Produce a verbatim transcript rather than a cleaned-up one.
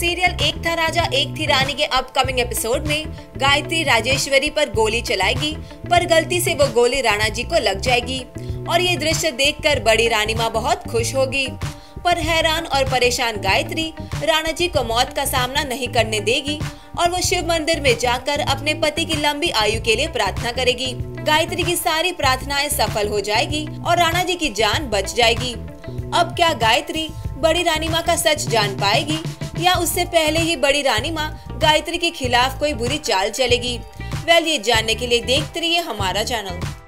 Serial एक था राजा एक थी रानी के अपकमिंग एपिसोड में गायत्री राजेश्वरी पर गोली चलाएगी, पर गलती से वो गोली राणा जी को लग जाएगी और ये दृश्य देखकर बड़ी रानी माँ बहुत खुश होगी। पर हैरान और परेशान गायत्री राणा जी को मौत का सामना नहीं करने देगी और वो शिव मंदिर में जाकर अपने पति की लंबी आयु के लिए प्रार्थना करेगी। गायत्री की सारी प्रार्थनाएं सफल हो जाएगी और राणा जी की जान बच जाएगी। अब क्या गायत्री बड़ी रानी माँ का सच जान पाएगी या उससे पहले ही बड़ी रानी माँ गायत्री के खिलाफ कोई बुरी चाल चलेगी? वेल, ये जानने के लिए देखते रहिए हमारा चैनल।